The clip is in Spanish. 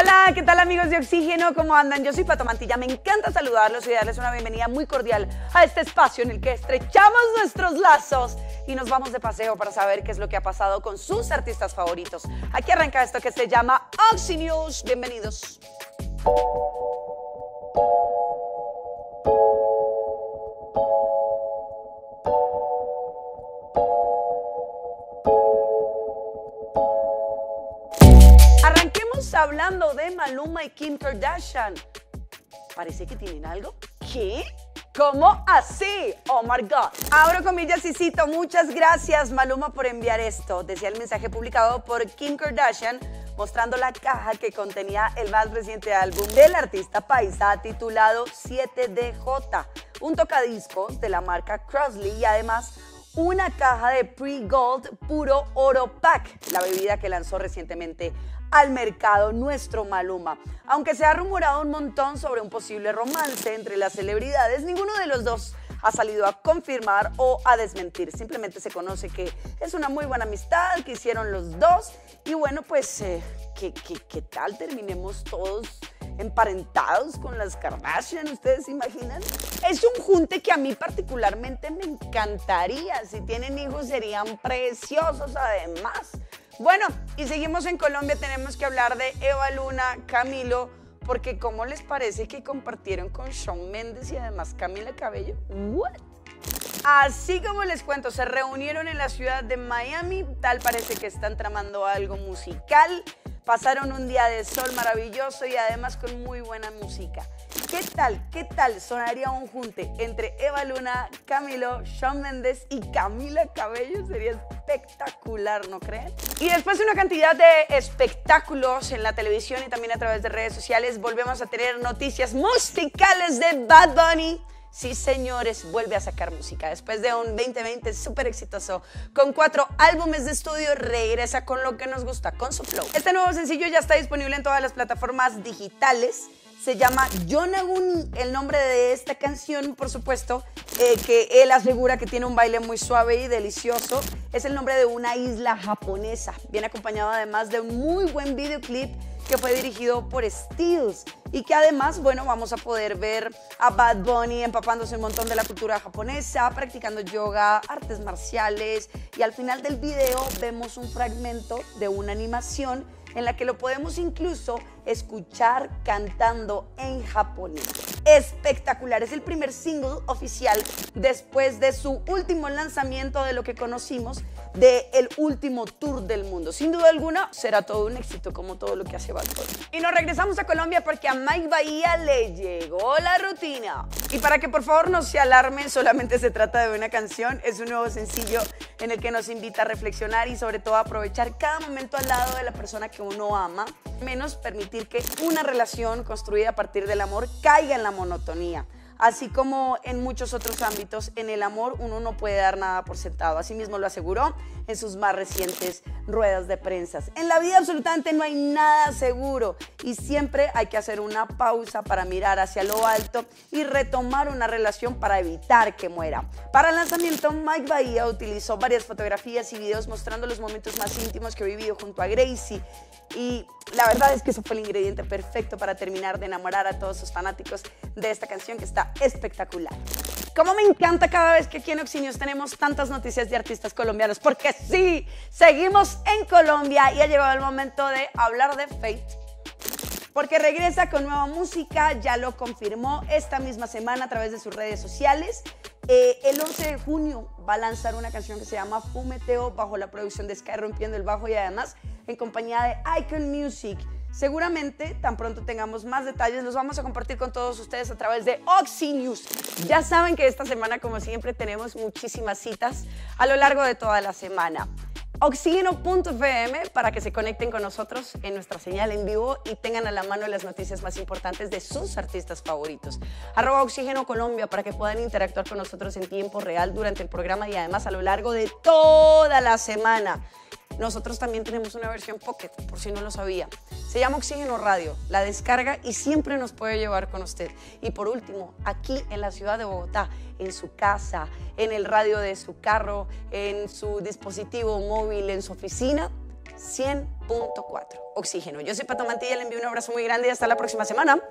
Hola, ¿qué tal amigos de Oxígeno? ¿Cómo andan? Yo soy Pato Mantilla, me encanta saludarlos y darles una bienvenida muy cordial a este espacio en el que estrechamos nuestros lazos y nos vamos de paseo para saber qué es lo que ha pasado con sus artistas favoritos. Aquí arranca esto que se llama OxiNews. Bienvenidos. Hablando de Maluma y Kim Kardashian. Parece que tienen algo. ¿Qué? ¿Cómo así? Oh my God. Abro comillas y cito: muchas gracias Maluma por enviar esto, decía el mensaje publicado por Kim Kardashian, mostrando la caja que contenía el más reciente álbum del artista paisa titulado 7DJ, un tocadiscos de la marca Crosley y además una caja de pre-gold puro oro pack, la bebida que lanzó recientemente al mercado nuestro Maluma. Aunque se ha rumorado un montón sobre un posible romance entre las celebridades, ninguno de los dos ha salido a confirmar o a desmentir. Simplemente se conoce que es una muy buena amistad que hicieron los dos y bueno, pues ¿qué tal terminemos todos emparentados con las Kardashian? ¿Ustedes se imaginan? Es un junte que a mí particularmente me encantaría. Si tienen hijos serían preciosos además. Bueno, y seguimos en Colombia, tenemos que hablar de Eva Luna, Camilo, porque ¿cómo les parece que compartieron con Shawn Mendes y además Camila Cabello? ¿What? Así como les cuento, se reunieron en la ciudad de Miami, tal parece que están tramando algo musical. Pasaron un día de sol maravilloso y además con muy buena música. ¿Qué tal? ¿Qué tal sonaría un junte entre Eva Luna, Camilo, Shawn Mendes y Camila Cabello? Sería espectacular, ¿no creen? Y después de una cantidad de espectáculos en la televisión y también a través de redes sociales, volvemos a tener noticias musicales de Bad Bunny. Sí, señores, vuelve a sacar música. Después de un 2020 súper exitoso, con 4 álbumes de estudio, regresa con lo que nos gusta, con su flow. Este nuevo sencillo ya está disponible en todas las plataformas digitales. Se llama Yonaguni, el nombre de esta canción, por supuesto, que él asegura que tiene un baile muy suave y delicioso. Es el nombre de una isla japonesa. Viene acompañado además de un muy buen videoclip que fue dirigido por Steels y que además, bueno, vamos a poder ver a Bad Bunny empapándose un montón de la cultura japonesa, practicando yoga, artes marciales y al final del video vemos un fragmento de una animación en la que lo podemos incluso escuchar cantando en japonés. Espectacular, es el primer single oficial después de su último lanzamiento de lo que conocimos de el último tour del mundo. Sin duda alguna será todo un éxito como todo lo que hace Bad Bunny. Y nos regresamos a Colombia porque a Mike Bahía le llegó la rutina. Y para que por favor no se alarmen, solamente se trata de una canción, es un nuevo sencillo en el que nos invita a reflexionar y sobre todo a aprovechar cada momento al lado de la persona que uno ama, menos permitir que una relación construida a partir del amor caiga en la monotonía. Así como en muchos otros ámbitos, en el amor uno no puede dar nada por sentado. Asimismo lo aseguró en sus más recientes ruedas de prensa. En la vida absolutamente no hay nada seguro y siempre hay que hacer una pausa para mirar hacia lo alto y retomar una relación para evitar que muera. Para el lanzamiento, Mike Bahía utilizó varias fotografías y videos mostrando los momentos más íntimos que he vivido junto a Gracie. Y la verdad es que eso fue el ingrediente perfecto para terminar de enamorar a todos sus fanáticos de esta canción que está espectacular. Como me encanta cada vez que aquí en OxiNews tenemos tantas noticias de artistas colombianos, porque sí, seguimos en Colombia y ha llegado el momento de hablar de Fate, porque regresa con nueva música, ya lo confirmó esta misma semana a través de sus redes sociales. El 11 de junio va a lanzar una canción que se llama Fumeteo bajo la producción de Sky Rompiendo el Bajo y además en compañía de Icon Music. Seguramente tan pronto tengamos más detalles, los vamos a compartir con todos ustedes a través de OxiNews. Ya saben que esta semana, como siempre, tenemos muchísimas citas a lo largo de toda la semana. Oxígeno.fm para que se conecten con nosotros en nuestra señal en vivo y tengan a la mano las noticias más importantes de sus artistas favoritos. @OxígenoColombia para que puedan interactuar con nosotros en tiempo real durante el programa y además a lo largo de toda la semana. Nosotros también tenemos una versión pocket, por si no lo sabía. Se llama Oxígeno Radio, la descarga y siempre nos puede llevar con usted. Y por último, aquí en la ciudad de Bogotá, en su casa, en el radio de su carro, en su dispositivo móvil, en su oficina, 100.4 Oxígeno. Yo soy Pato Mantilla, le envío un abrazo muy grande y hasta la próxima semana.